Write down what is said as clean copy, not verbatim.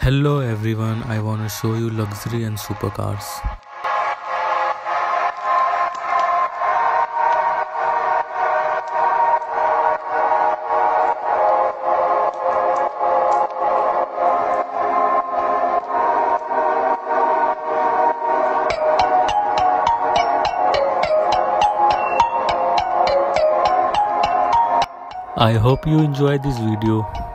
Hello everyone, I want to show you luxury and supercars. I hope you enjoy this video.